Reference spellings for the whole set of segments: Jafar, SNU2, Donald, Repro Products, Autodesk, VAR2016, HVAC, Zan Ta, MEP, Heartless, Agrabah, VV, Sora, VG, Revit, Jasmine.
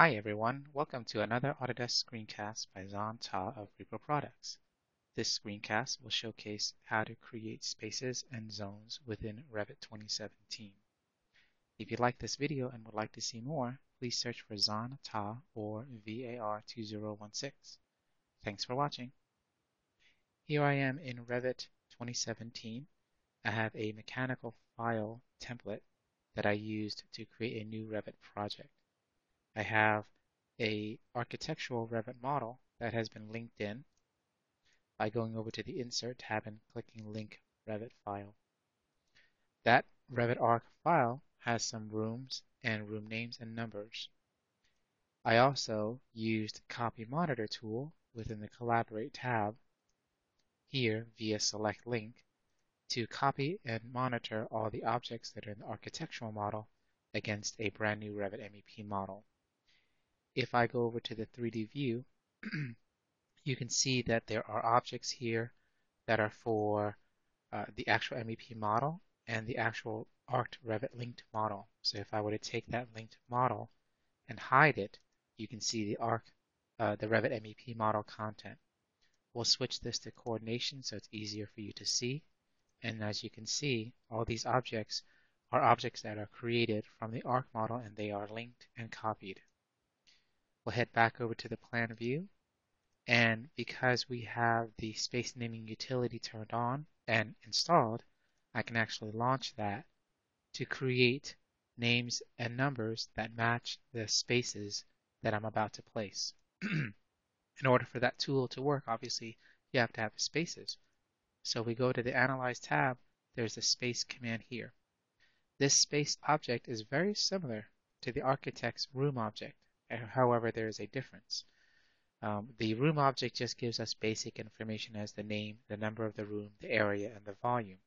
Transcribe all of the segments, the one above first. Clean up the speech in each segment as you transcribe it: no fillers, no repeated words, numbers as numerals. Hi everyone, welcome to another Autodesk screencast by Zan Ta of Repro Products. This screencast will showcase how to create spaces and zones within Revit 2017. If you like this video and would like to see more, please search for Zan Ta or VAR2016. Thanks for watching. Here I am in Revit 2017. I have a mechanical file template that I used to create a new Revit project. I have an architectural Revit model that has been linked in by going over to the Insert tab and clicking Link Revit File. That Revit Arc file has some rooms and room names and numbers. I also used Copy Monitor tool within the Collaborate tab here via Select Link to copy and monitor all the objects that are in the architectural model against a brand new Revit MEP model. If I go over to the 3D view, you can see that there are objects here that are for the actual MEP model and the actual arced Revit linked model. So if I were to take that linked model and hide it, you can see the Revit MEP model content. We'll switch this to coordination so it's easier for you to see. And as you can see, all these objects are objects that are created from the arc model and they are linked and copied. We'll head back over to the plan view, and because we have the space naming utility turned on and installed, I can actually launch that to create names and numbers that match the spaces that I'm about to place. In order for that tool to work, obviously you have to have spaces. So we go to the Analyze tab, there's the space command here. This space object is very similar to the architect's room object. However, there is a difference. The room object just gives us basic information as the name, the number of the room, the area, and the volume.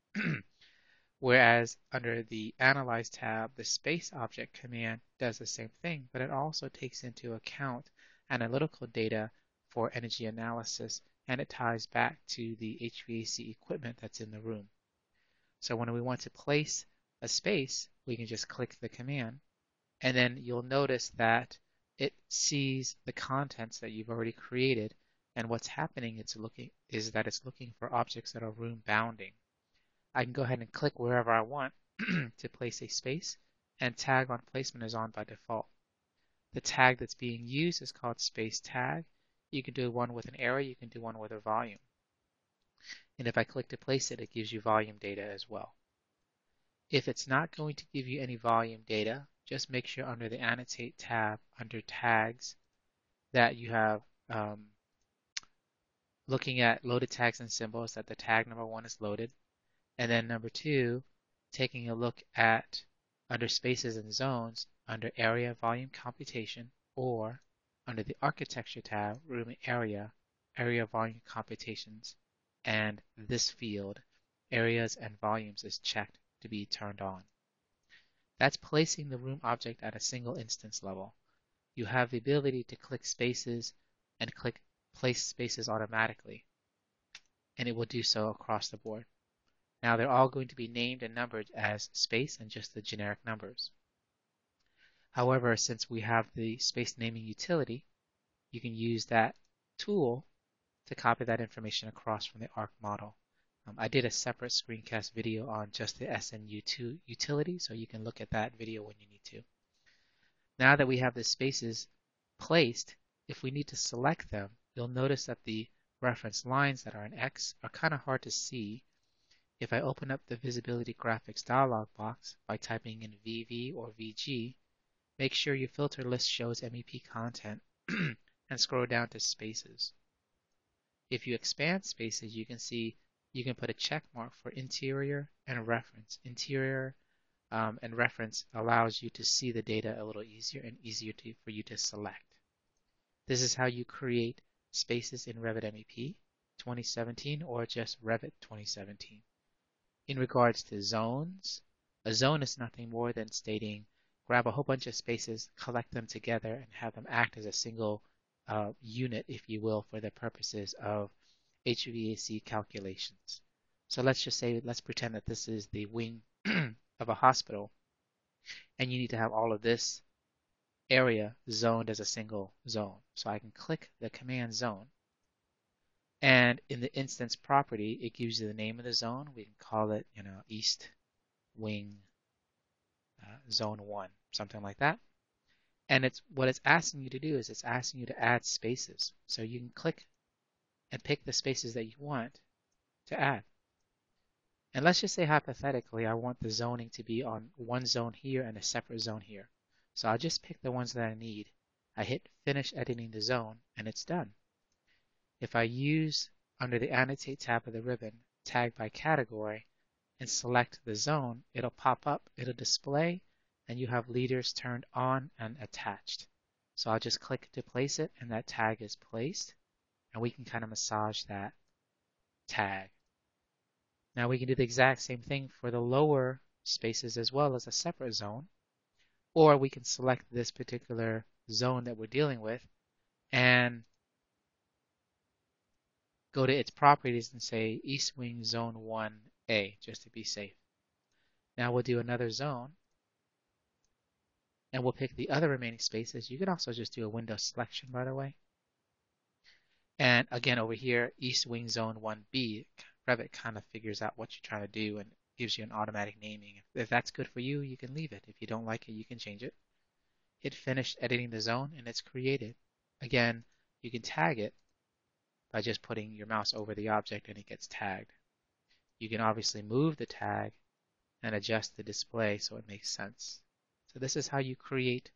Whereas under the Analyze tab, the space object command does the same thing, but it also takes into account analytical data for energy analysis, and it ties back to the HVAC equipment that's in the room. So when we want to place a space, we can just click the command, and then you'll notice that it sees the contents that you've already created, and what's happening is that it's looking for objects that are room bounding. I can go ahead and click wherever I want to place a space, and tag on placement is on by default. The tag that's being used is called space tag. You can do one with an area, you can do one with a volume. And if I click to place it, it gives you volume data as well. If it's not going to give you any volume data, just make sure under the Annotate tab, under Tags, that you have looking at Loaded Tags and Symbols, that the tag number one is loaded. And then number two, taking a look at under Spaces and Zones, under Area Volume Computation, or under the Architecture tab, Room and Area, Area Volume Computations, and this field, Areas and Volumes, is checked to be turned on. That's placing the room object at a single instance level. You have the ability to click spaces and click place spaces automatically, and it will do so across the board. Now they're all going to be named and numbered as space and just the generic numbers. However, since we have the space naming utility, you can use that tool to copy that information across from the arc model. I did a separate screencast video on just the SNU2 utility, so you can look at that video when you need to. Now that we have the spaces placed, if we need to select them, you'll notice that the reference lines that are in X are kind of hard to see. If I open up the Visibility Graphics dialog box by typing in VV or VG, make sure your filter list shows MEP content and scroll down to Spaces. If you expand Spaces, you can see you can put a check mark for interior and reference. Interior and reference allows you to see the data a little easier and for you to select. This is how you create spaces in Revit MEP 2017 or just Revit 2017. In regards to zones, a zone is nothing more than stating grab a whole bunch of spaces, collect them together, and have them act as a single unit, if you will, for the purposes of HVAC calculations. So let's pretend that this is the wing of a hospital, and you need to have all of this area zoned as a single zone. So I can click the command zone, and in the instance property, it gives you the name of the zone. We can call it, you know, East Wing Zone 1, something like that. And it's what it's asking you to do is it's asking you to add spaces. So you can click and pick the spaces that you want to add. And let's just say hypothetically, I want the zoning to be on one zone here and a separate zone here. So I'll just pick the ones that I need. I hit finish editing the zone, and it's done. If I use under the annotate tab of the ribbon, tag by category, and select the zone, it'll pop up, it'll display, and you have leaders turned on and attached. So I'll just click to place it, and that tag is placed, and we can kind of massage that tag. Now we can do the exact same thing for the lower spaces as well as a separate zone, or we can select this particular zone that we're dealing with and go to its properties and say East Wing Zone 1A, just to be safe. Now we'll do another zone, and we'll pick the other remaining spaces. You can also just do a window selection, by the way. And again, over here, East Wing Zone 1B, Revit kind of figures out what you're trying to do and gives you an automatic naming. If that's good for you, you can leave it. If you don't like it, you can change it. Hit finish editing the zone, and it's created. Again, you can tag it by just putting your mouse over the object, and it gets tagged. You can obviously move the tag and adjust the display so it makes sense. So this is how you create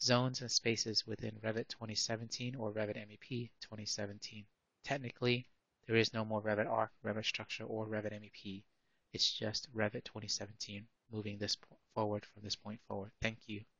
zones and spaces within Revit 2017 or Revit MEP 2017. Technically, there is no more Revit Arc, Revit Structure, or Revit MEP. It's just Revit 2017 moving this forward from this point forward. Thank you.